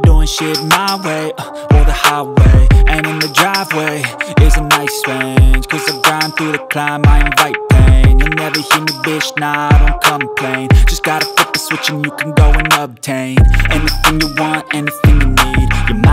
doing shit my way, or the highway. And in the driveway is a nice range. Cause I grind through the climb, I invite pain. You'll never hear me, bitch, nah, I don't complain. Just gotta flip the switch and you can go and obtain anything you want, anything you need. You're